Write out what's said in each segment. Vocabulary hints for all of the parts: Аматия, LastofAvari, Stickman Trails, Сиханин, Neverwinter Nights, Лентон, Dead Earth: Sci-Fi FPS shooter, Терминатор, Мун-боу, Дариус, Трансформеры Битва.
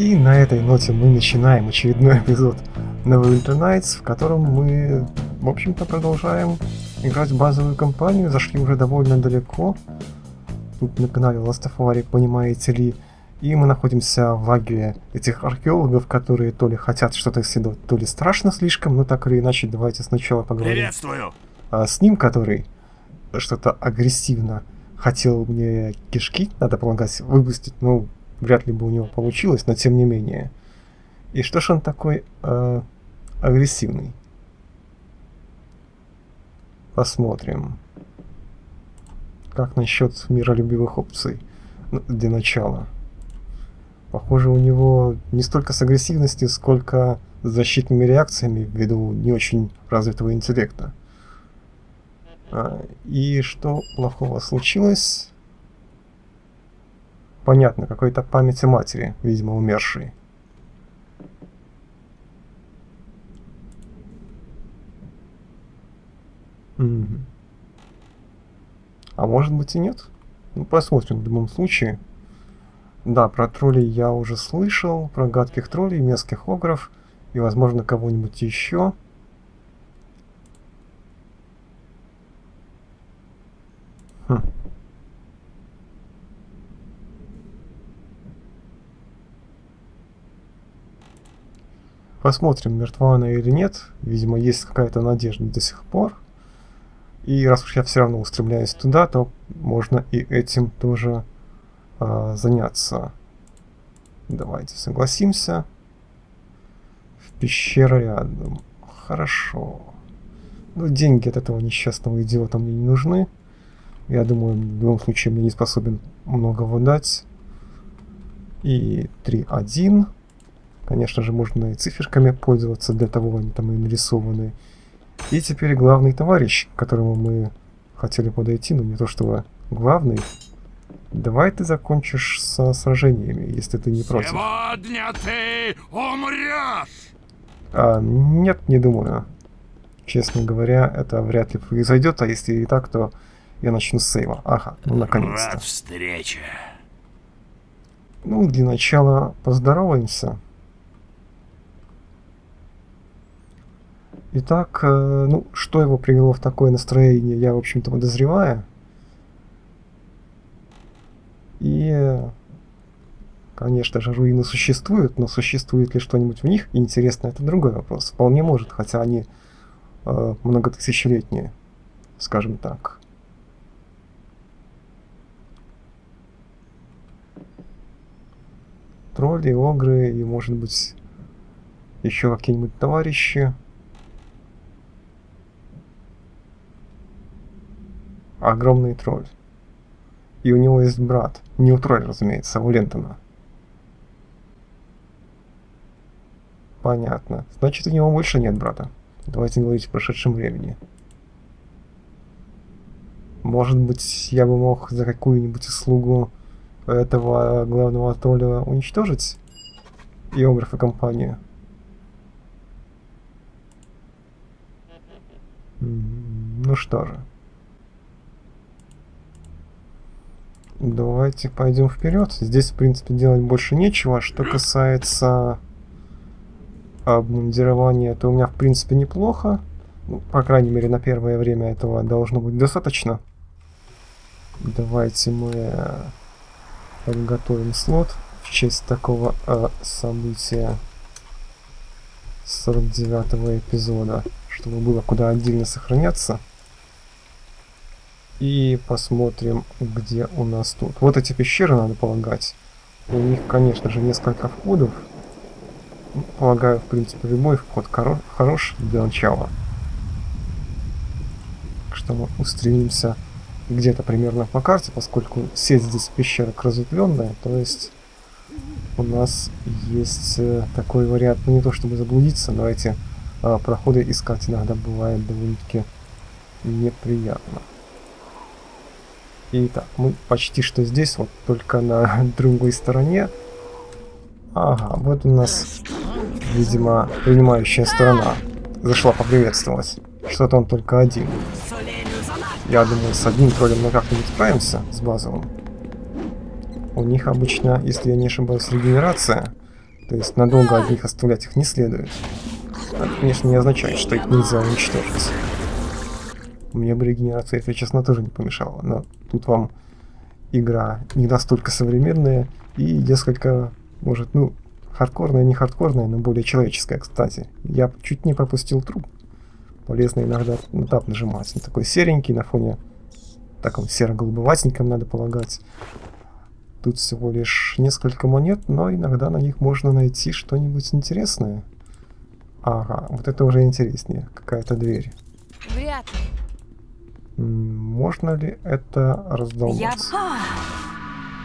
И на этой ноте мы начинаем очередной эпизод Neverwinter Nights, в котором мы, в общем-то, продолжаем играть в базовую кампанию. Зашли уже довольно далеко. Тут на канале LastofAvari, понимаете ли. И мы находимся в лагере этих археологов, которые то ли хотят что-то исследовать, то ли страшно слишком, но так или иначе, давайте сначала поговорим. Приветствую! С ним, который что-то агрессивно хотел мне кишки, надо полагать, выпустить, ну, вряд ли бы у него получилось, но тем не менее. И что ж он такой агрессивный? Посмотрим. Как насчет миролюбивых опций для начала? Похоже, у него не столько с агрессивностью, сколько с защитными реакциями ввиду не очень развитого интеллекта. И что плохого случилось? Понятно, какой-то памяти матери, видимо, умершей. А может быть и нет? Ну, посмотрим в любом случае. Да, про троллей я уже слышал, про гадких троллей, мерзких огров и, возможно, кого-нибудь еще. Посмотрим, мертва она или нет. Видимо, есть какая-то надежда до сих пор. И раз уж я все равно устремляюсь туда, то можно и этим тоже заняться. Давайте согласимся. В пещеру рядом. Хорошо. Но деньги от этого несчастного идиота мне не нужны. Я думаю, в любом случае мне не способен многого дать. И 3-1. Конечно же, можно и циферками пользоваться, для того они там и нарисованы. И теперь главный товарищ, к которому мы хотели подойти, но не то чтобы главный. Давай ты закончишь со сражениями, если ты не против. Сегодня ты умрешь! Нет, не думаю. Честно говоря, это вряд ли произойдет, а если и так, то... Я начну с сейва. Ага, ну наконец-то. Рад встрече. Ну, для начала поздороваемся. Итак, ну, что его привело в такое настроение, я, в общем-то, подозреваю. И, конечно же, руины существуют, но существует ли что-нибудь в них, интересно, это другой вопрос. Вполне может, хотя они многотысячелетние, скажем так. Тролли, огры и, может быть, еще какие-нибудь товарищи. Огромный тролль. И у него есть брат. Не у тролля, разумеется, а у Лентона. Понятно. Значит, у него больше нет брата. Давайте говорить в прошедшем времени. Может быть, я бы мог за какую-нибудь услугу этого главного тролля уничтожить и огров, и компанию. Ну что же, давайте пойдем вперед. Здесь в принципе делать больше нечего. Что касается обмундирования, то у меня в принципе неплохо, ну, по крайней мере на первое время этого должно быть достаточно. Давайте мы подготовим слот в честь такого события 49-го эпизода, чтобы было куда отдельно сохраняться. И посмотрим, где у нас тут. Вот эти пещеры, надо полагать. У них, конечно же, несколько входов. Полагаю, в принципе, любой вход хорош для начала. Так что мы устремимся где-то примерно по карте, поскольку сеть здесь пещерок разветвленная, то есть у нас есть такой вариант, ну, не то чтобы заблудиться, но эти проходы искать иногда бывает довольно-таки неприятно. Итак, мы почти что здесь, вот только на другой стороне. Ага, вот у нас, видимо, принимающая сторона зашла поприветствовать. Что-то он только один. Я думаю, с одним троллем мы как-нибудь справимся, с базовым. У них обычно, если я не ошибаюсь, регенерация. То есть надолго одних оставлять их не следует. Это, конечно, не означает, что их нельзя уничтожить. Мне бы регенерация, если честно, тоже не помешала. Но тут вам игра не настолько современная и несколько, может, ну, хардкорная, не хардкорная, но более человеческая, кстати. Я чуть не пропустил труп. Полезно иногда на тап нажимать. Он такой серенький на фоне таком серо-голубоватеньком, надо полагать. Тут всего лишь несколько монет, но иногда на них можно найти что-нибудь интересное. Ага, вот это уже интереснее. Какая-то дверь. Вряд ли. Можно ли это раздолбать?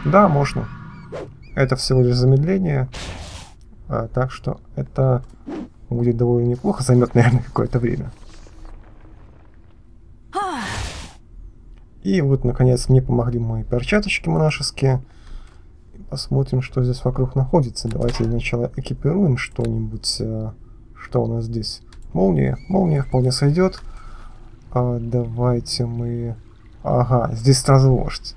Да, можно. Это всего лишь замедление. Так что это будет довольно неплохо. Займет, наверное, какое-то время. И вот, наконец, мне помогли мои перчаточки монашеские. Посмотрим, что здесь вокруг находится. Давайте для начала экипируем что-нибудь. Что у нас здесь? Молния. Молния вполне сойдет. Давайте мы... Ага, здесь сразу вождь.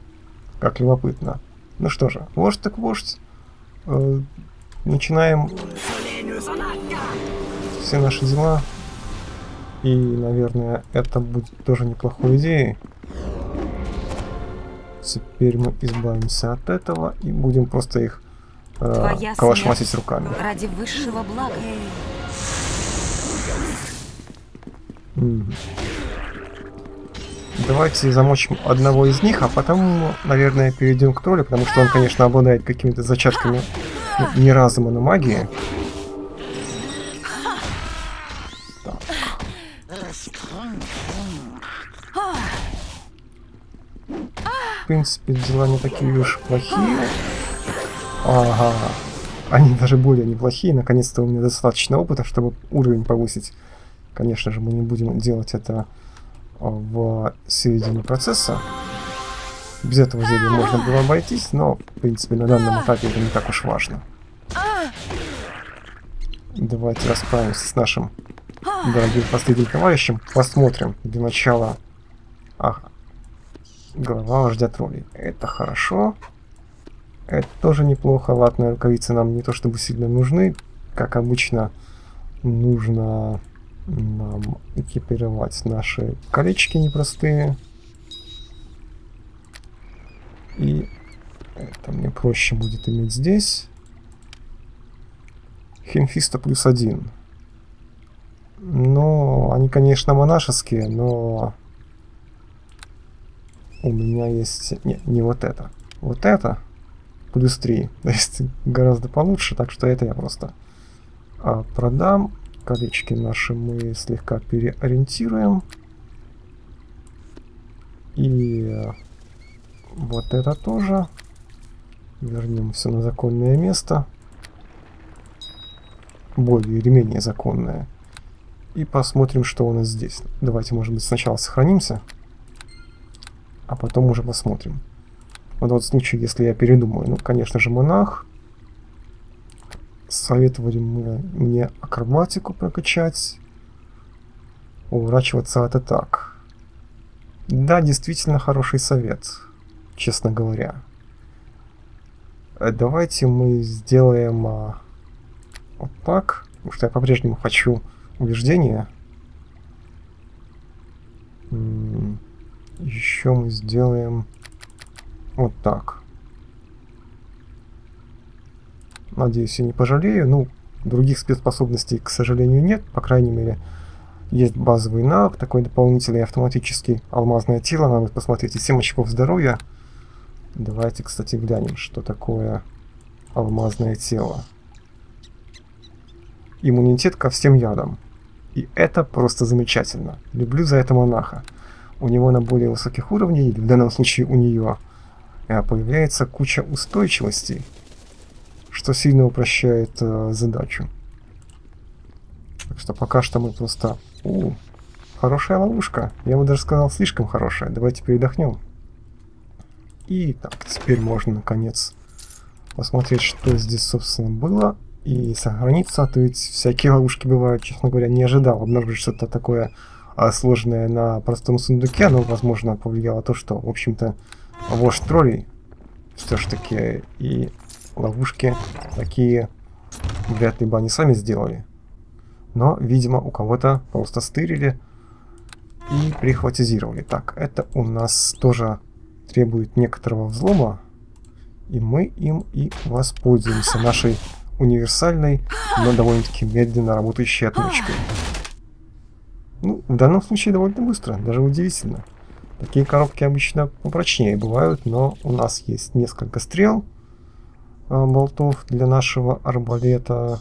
Как любопытно. Ну что же, вождь так вождь. Начинаем все наши дела. И, наверное, это будет тоже неплохой идеей. Теперь мы избавимся от этого и будем просто их калашматить руками. Ради высшего блага. Давайте замочим одного из них, а потом, наверное, перейдем к троллю, потому что он, конечно, обладает какими-то зачатками не разума, но магии. Так. В принципе, дела не такие уж плохие. Ага. Они даже более неплохие. Наконец-то у меня достаточно опыта, чтобы уровень повысить. Конечно же, мы не будем делать это в середине процесса. Без этого зелья можно было обойтись, но, в принципе, на данном этапе это не так уж важно. Давайте расправимся с нашим дорогим последним товарищем. Посмотрим для начала. Ага. Голова вождя троллей. Это хорошо. Это тоже неплохо. Латные рукавицы нам не то чтобы сильно нужны. Как обычно, нужно... нам экипировать наши колечки непростые. И это мне проще будет иметь здесь. Химфиста +1. Но они, конечно, монашеские, но у меня есть... Нет, не вот это. Вот это +3. То есть гораздо получше, так что это я просто продам. Колечки наши мы слегка переориентируем. И вот это тоже. Вернем все на законное место. Более или менее законное. И посмотрим, что у нас здесь. Давайте, может быть, сначала сохранимся. А потом уже посмотрим. Вот тот случай, если я передумаю. Ну, конечно же, монах. Советовали мне акробатику прокачать, уворачиваться от атак. Да, действительно хороший совет, честно говоря. Давайте мы сделаем вот так, потому что я по-прежнему хочу убеждения. Еще мы сделаем вот так. Надеюсь, я не пожалею. Ну, других спецспособностей, к сожалению, нет. По крайней мере, есть базовый навык, такой дополнительный автоматический алмазное тело. Надо посмотреть, и 7 очков здоровья. Давайте, кстати, глянем, что такое алмазное тело. Иммунитет ко всем ядам. И это просто замечательно. Люблю за это монаха. У него на более высоких уровнях, или в данном случае у нее, появляется куча устойчивостей, что сильно упрощает задачу. Так что пока что мы просто... хорошая ловушка. Я бы даже сказал, слишком хорошая. Давайте передохнем. И так, теперь можно наконец посмотреть, что здесь, собственно, было. И сохраниться. А то ведь всякие ловушки бывают, честно говоря, не ожидал обнаружить что-то такое сложное на простом сундуке. Но, возможно, повлияло то, что, в общем-то, вождь троллей все ж таки и... ловушки такие вряд ли бы они сами сделали. Но, видимо, у кого-то просто стырили и прихватизировали. Так, это у нас тоже требует некоторого взлома. И мы им и воспользуемся нашей универсальной, но довольно-таки медленно работающей отмычкой. Ну, в данном случае довольно быстро, даже удивительно. Такие коробки обычно попрочнее бывают, но у нас есть несколько стрел, болтов для нашего арбалета.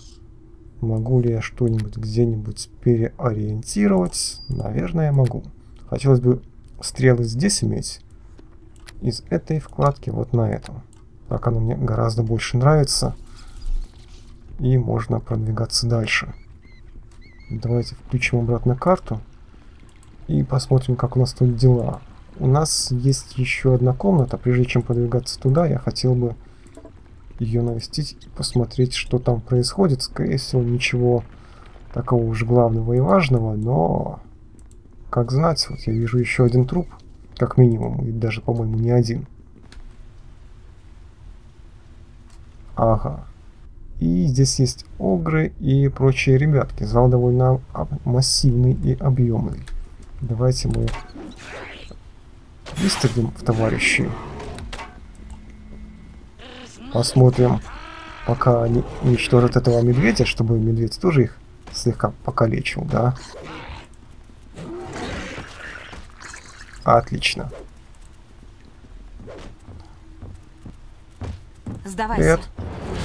Могу ли я что-нибудь где-нибудь переориентировать? Наверное, могу. Хотелось бы стрелы здесь иметь, из этой вкладки вот на эту. Так оно мне гораздо больше нравится. И можно продвигаться дальше. Давайте включим обратно карту и посмотрим, как у нас тут дела. У нас есть еще одна комната. Прежде чем продвигаться туда, я хотел бы ее навестить и посмотреть, что там происходит. Скорее всего, ничего такого уж главного и важного, но как знать. Вот я вижу еще один труп, как минимум, и даже, по-моему, не один. Ага. И здесь есть огры и прочие ребятки. Зал довольно массивный и объемный. Давайте мы выстрелим в товарищей. Посмотрим, пока они уничтожат этого медведя, чтобы медведь тоже их слегка покалечил, да? Отлично. Сдавайся. Привет.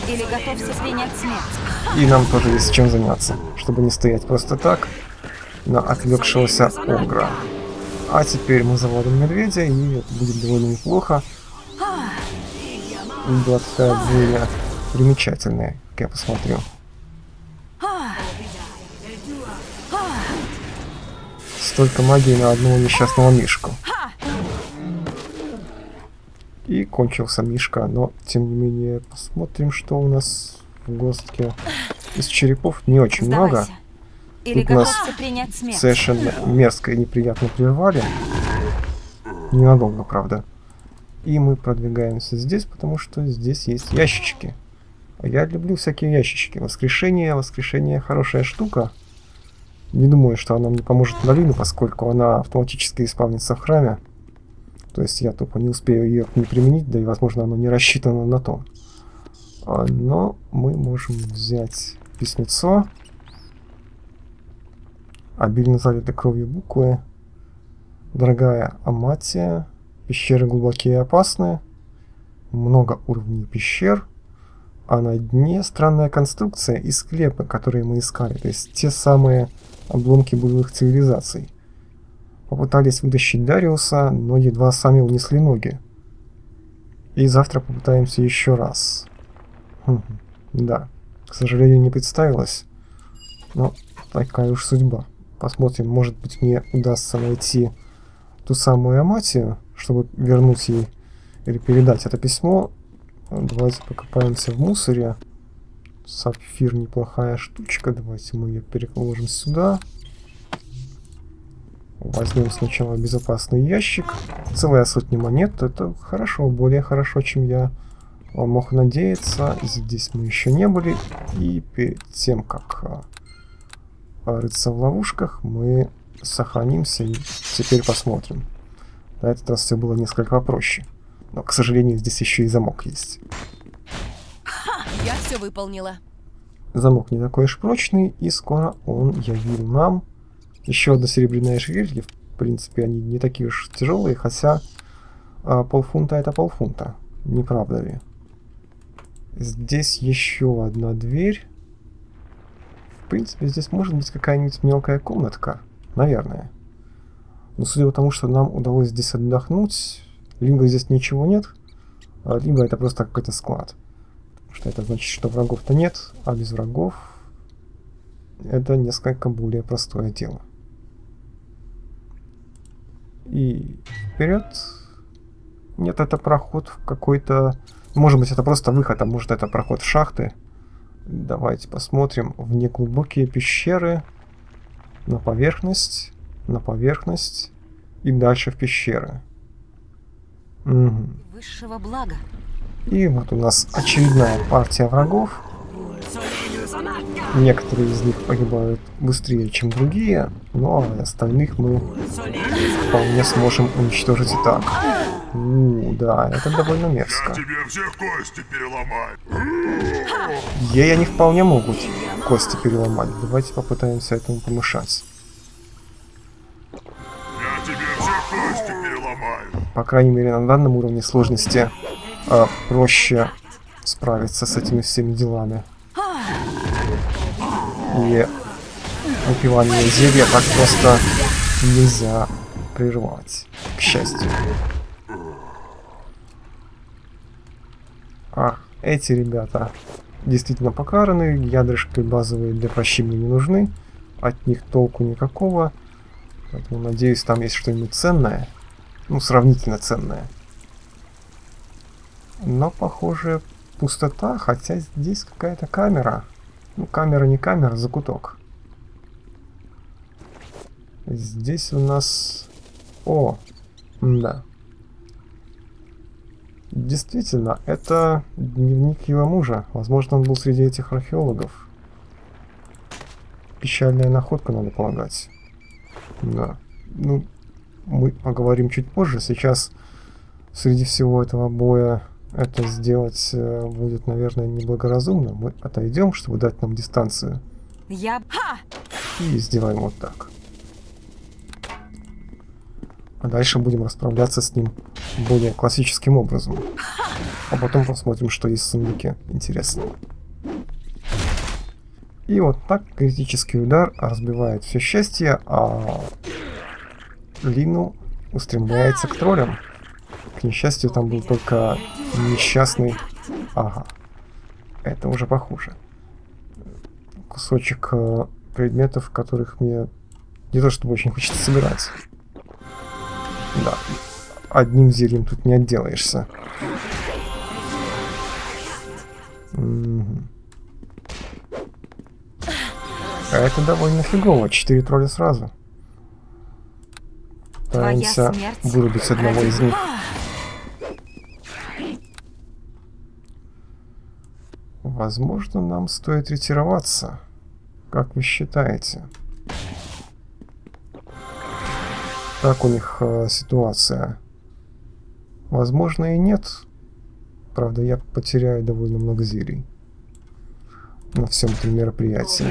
Или готовься принять смерть. И нам тоже есть чем заняться, чтобы не стоять просто так на отвлекшегося огра. А теперь мы завалим медведя, и это будет довольно неплохо. Глотка зелья примечательная, как я посмотрю. Столько магии на одного несчастного мишку. И кончился мишка, но тем не менее посмотрим, что у нас в гостке. Из черепов не очень много. Тут нас совершенно мерзко и неприятно прервали. Ненадолго, правда. И мы продвигаемся здесь, потому что здесь есть ящички. А я люблю всякие ящички. Воскрешение хорошая штука. Не думаю, что она мне поможет в долину, поскольку она автоматически исполнится в храме. То есть я тупо не успею ее не применить, да и, возможно, оно не рассчитано на то. Но мы можем взять письмецо, обильно залитой кровью буквы, дорогая Аматия, пещеры глубокие и опасные, много уровней пещер, а на дне странная конструкция и склепы, которые мы искали, то есть те самые обломки былых цивилизаций. Попытались вытащить Дариуса, но едва сами унесли ноги. И завтра попытаемся еще раз. Да, к сожалению, не представилось. Но такая уж судьба. Посмотрим, может быть, мне удастся найти ту самую Аматию, чтобы вернуть ей или передать это письмо. Давайте покопаемся в мусоре. Сапфир неплохая штучка. Давайте мы ее переложим сюда. Возьмем сначала безопасный ящик. Целая сотня монет. Это хорошо, более хорошо, чем я мог надеяться. Здесь мы еще не были. И перед тем, как рыться в ловушках, мы сохранимся и теперь посмотрим. На этот раз все было несколько попроще. Но, к сожалению, здесь еще и замок есть. Я все выполнила. Замок не такой уж прочный, и скоро он явил нам еще одно серебряное ожерелье. В принципе, они не такие уж тяжелые, хотя полфунта это полфунта. Не правда ли? Здесь еще одна дверь. В принципе, здесь может быть какая-нибудь мелкая комнатка. Наверное. Но судя по тому, что нам удалось здесь отдохнуть, либо здесь ничего нет, либо это просто какой-то склад. Потому что это значит, что врагов-то нет, а без врагов это несколько более простое дело. И вперед. Нет, это проход в какой-то... Может быть, это просто выход, а может, это проход в шахты. Давайте посмотрим в неглубокие пещеры. На поверхность и дальше в пещеры. Угу. Высшего блага. И вот у нас очередная партия врагов. Некоторые из них погибают быстрее, чем другие, но остальных мы вполне сможем уничтожить и так. Да, это довольно мерзко. Ей они вполне могут кости переломать. Давайте попытаемся этому помешать. По крайней мере, на данном уровне сложности проще справиться с этими всеми делами. И выпивание зелья так просто нельзя прервать, к счастью. А, эти ребята действительно покараны, ядрышки базовые для прощения не нужны, от них толку никакого, поэтому, надеюсь, там есть что-нибудь ценное, ну, сравнительно ценное. Но, похоже, пустота, хотя здесь какая-то камера. Ну, камера не камера, закуток. Здесь у нас... О, да. Действительно, это дневник его мужа. Возможно, он был среди этих археологов. Печальная находка, надо полагать. Да. Ну, мы поговорим чуть позже. Сейчас среди всего этого боя это сделать будет, наверное, неблагоразумно. Мы отойдем, чтобы дать нам дистанцию. И сделаем вот так. А дальше будем расправляться с ним более классическим образом. А потом посмотрим, что есть в сундуке. Интересно. И вот так критический удар разбивает все счастье, а Лину устремляется к троллям. К несчастью, там был только несчастный... Ага. Это уже похуже. Кусочек предметов, которых мне не то чтобы очень хочется собирать. Да, одним зельем тут не отделаешься. Это довольно фигово, 4 тролля сразу. Пытаемся вырубить одного из них. Возможно, нам стоит ретироваться. Как вы считаете? Как у них ситуация? Возможно, и нет. Правда, я потеряю довольно много зелий на всем этом мероприятии.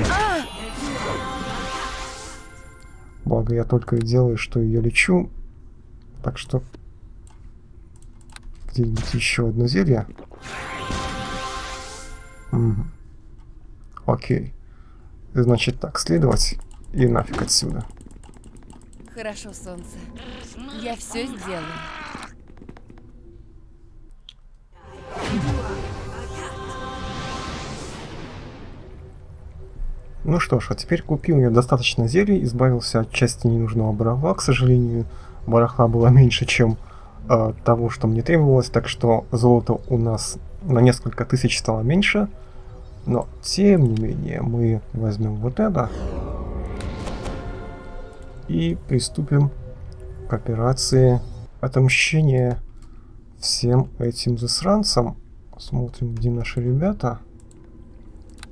Благо, я только и делаю, что я лечу. Так что... Где-нибудь еще одно зелье. Угу. Окей. Значит так, следовать и нафиг отсюда. Хорошо, солнце. Я все сделаю. Ну что ж, а теперь купил я достаточно зелий, избавился от части ненужного барахла. К сожалению, барахла было меньше, чем того, что мне требовалось, так что золото у нас на несколько тысяч стало меньше. Но, тем не менее, мы возьмем вот это. И приступим к операции отомщения всем этим засранцам. Смотрим, где наши ребята.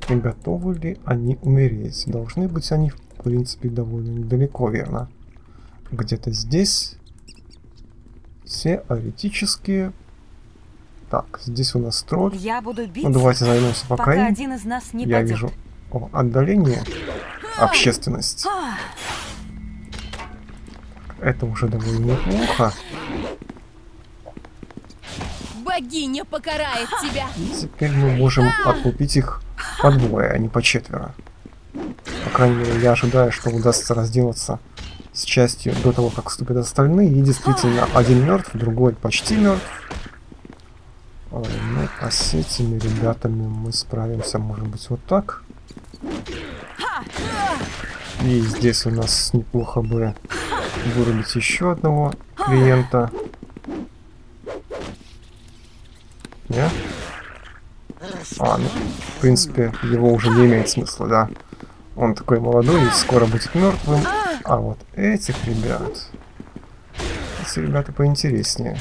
И готовы ли они умереть. Должны быть они, в принципе, довольно недалеко, верно? Где-то здесь. Все аретические. Так, здесь у нас тролль. Я буду бить, ну, давайте займемся пока один из нас не падет. Вижу отдаление. Общественность. Это уже довольно неплохо. Богиня покарает тебя. И теперь мы можем откупить их по двое, а не по четверо. По крайней мере, я ожидаю, что удастся разделаться с частью до того, как вступят остальные. И действительно, один мертв, другой почти мертв. Ой, ну, а с этими ребятами мы справимся, может быть, вот так. И здесь у нас неплохо бы вырубить еще одного клиента. Не? А, ну, в принципе, его уже не имеет смысла, да. Он такой молодой и скоро будет мертвым. А вот этих ребят... Эти ребята поинтереснее.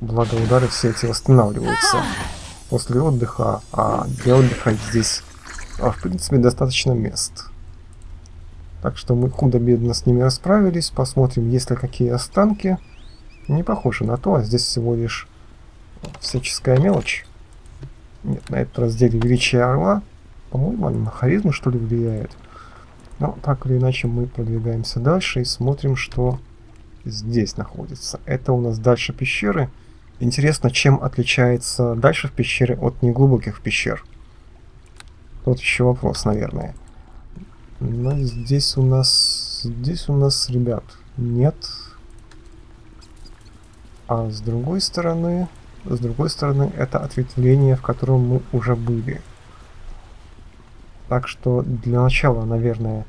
Благо, удары все эти восстанавливаются. после отдыха, а для отдыха здесь, в принципе, достаточно мест. Так что мы худо-бедно с ними расправились. Посмотрим, есть ли какие останки. Не похоже на то, а здесь всего лишь всяческая мелочь. Нет, на этот разделе величие орла. По-моему, она на харизму, что ли, влияет. Но так или иначе мы продвигаемся дальше и смотрим, что здесь находится. Это у нас дальше пещеры. Интересно, чем отличается дальше в пещере от неглубоких пещер. Тут еще вопрос, наверное. Но здесь у нас... ребят, нет. А с другой стороны... это ответвление, в котором мы уже были. Так что для начала, наверное,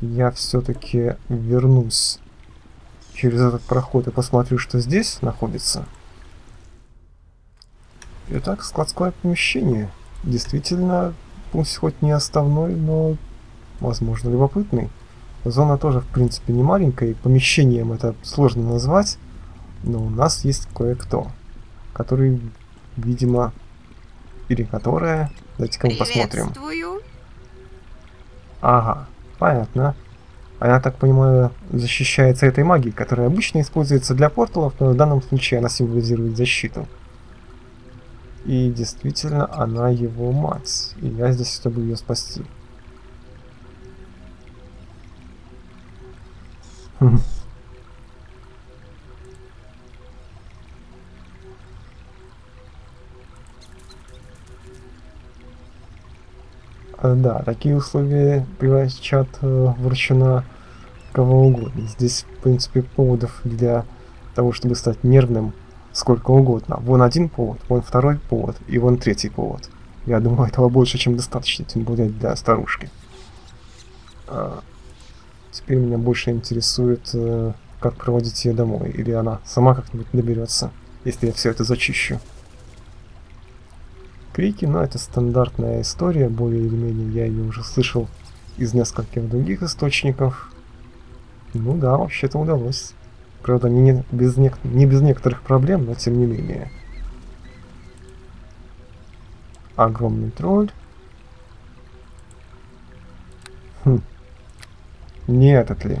я все-таки вернусь через этот проход и посмотрю, что здесь находится. Итак, складское помещение. Действительно, пусть хоть не основной, но, возможно, любопытный. Зона тоже, в принципе, не маленькая, и помещением это сложно назвать, но у нас есть кое-кто, который, видимо, или которая... Давайте-ка мы посмотрим. Ага, понятно. Она, так понимаю, защищается этой магией, которая обычно используется для порталов, но в данном случае она символизирует защиту. И действительно, она его мать. И я здесь, чтобы ее спасти. Да, такие условия превращат врачуна кого угодно. Здесь, в принципе, поводов для того, чтобы стать нервным, сколько угодно. Вон один повод, вон второй повод и вон третий повод. Я думаю, этого больше, чем достаточно, тем более для старушки. Теперь меня больше интересует, как проводить ее домой. Или она сама как-нибудь доберется, если я все это зачищу. Крики, но это стандартная история, более или менее я ее уже слышал из нескольких других источников. Ну да, вообще-то удалось. Правда, не без некоторых проблем, но тем не менее. Огромный тролль. Не этот ли?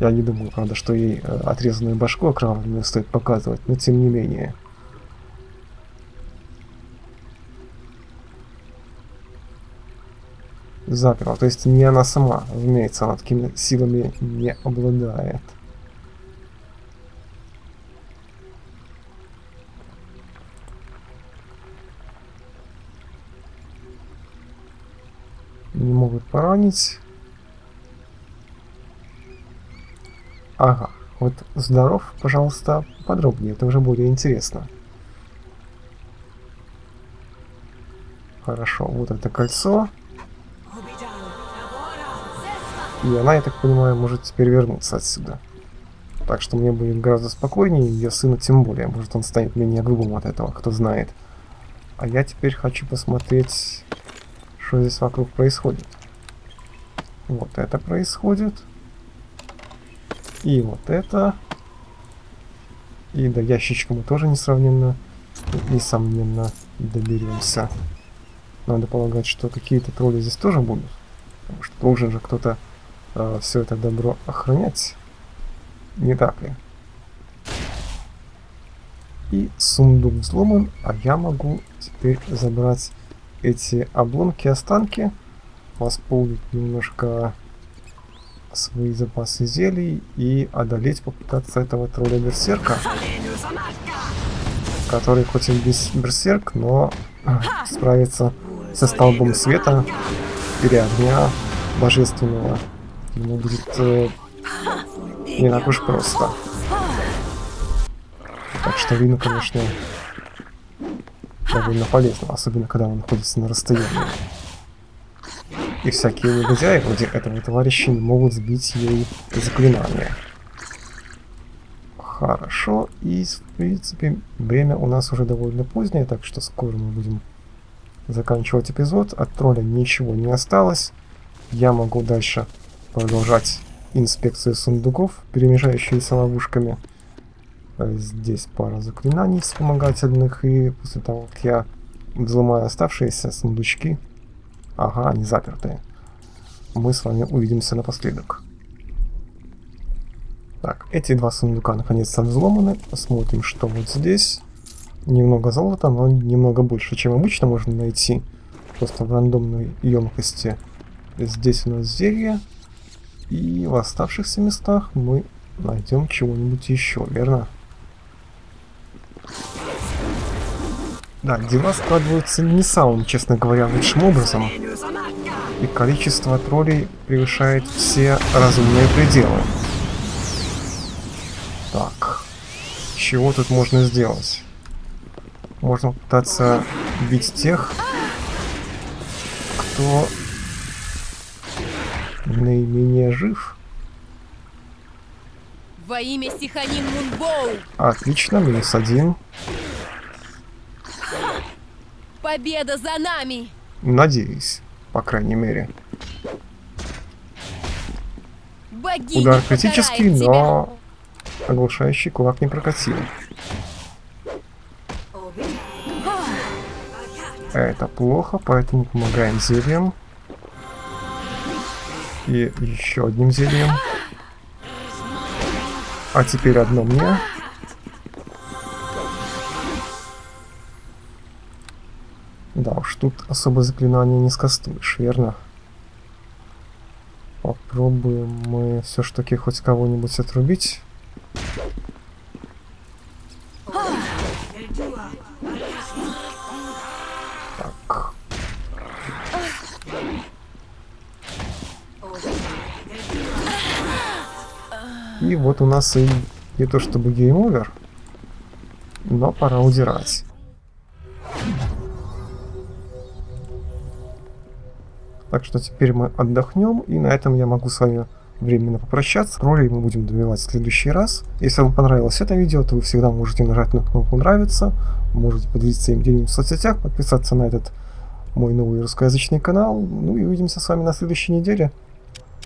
Я не думаю, правда, что ей отрезанную башку окровавленную стоит показывать, но тем не менее. Заперла, то есть не она сама, разумеется, она такими силами не обладает. Не могут поранить. Ага, вот здоров, пожалуйста, подробнее, это уже более интересно. Хорошо, вот это кольцо. И она, я так понимаю, может теперь вернуться отсюда. Так что мне будет гораздо спокойнее, ее сына тем более. Может, он станет менее грубым от этого, кто знает. А я теперь хочу посмотреть, что здесь вокруг происходит. Вот это происходит. И вот это. И до ящичка мы тоже несомненно доберемся. Надо полагать, что какие-то тролли здесь тоже будут. Потому что должен же кто-то все это добро охранять, не так ли? И сундук взломан, а я могу теперь забрать эти обломки, останки, восполнить немножко свои запасы зелий и одолеть, попытаться этого тролля-берсерка, который хоть и берсерк, но справится со столбом света или огня божественного. Ему будет не так уж просто. Так что вино, конечно, довольно полезно, особенно когда он находится на расстоянии. И всякие негодяи вроде этого товарища не могут сбить ей заклинания. Хорошо, и в принципе время у нас уже довольно позднее, так что скоро мы будем заканчивать эпизод. От тролля ничего не осталось. Я могу дальше продолжать инспекцию сундуков, перемежающиеся ловушками. Здесь пара заклинаний вспомогательных, и после того, как я взломаю оставшиеся сундучки, ага, они запертые, мы с вами увидимся напоследок. Так, эти два сундука наконец-то взломаны. Посмотрим, что вот здесь. Немного золота, но немного больше, чем обычно можно найти. Просто в рандомной емкости. Здесь у нас зелье. И в оставшихся местах мы найдем чего-нибудь еще, верно? Да, дела складываются не самым, честно говоря, лучшим образом. И количество троллей превышает все разумные пределы. Так, чего тут можно сделать? Можно пытаться бить тех, кто наименее жив. Во имя Сиханин Мун-боу. Отлично, минус один. Победа за нами. Надеюсь, по крайней мере. Богиня, удар критический, но оглушающий кулак не прокатил. Это плохо, поэтому помогаем зельем. И еще одним зельем. А теперь одно мне. Да уж, тут особо заклинание не скастуешь, верно? Попробуем мы все ж таки хоть кого-нибудь отрубить. Так. И вот у нас и не то чтобы гейм-овер, но пора удирать. Так что теперь мы отдохнем, и на этом я могу с вами временно попрощаться. Троллей мы будем добивать в следующий раз. Если вам понравилось это видео, то вы всегда можете нажать на кнопку «Нравится», можете поделиться им где-нибудь в соцсетях, подписаться на этот мой новый русскоязычный канал. Ну и увидимся с вами на следующей неделе.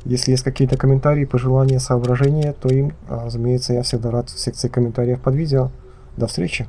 Если есть какие-то комментарии, пожелания, соображения, то им, разумеется, я всегда рад в секции комментариев под видео. До встречи!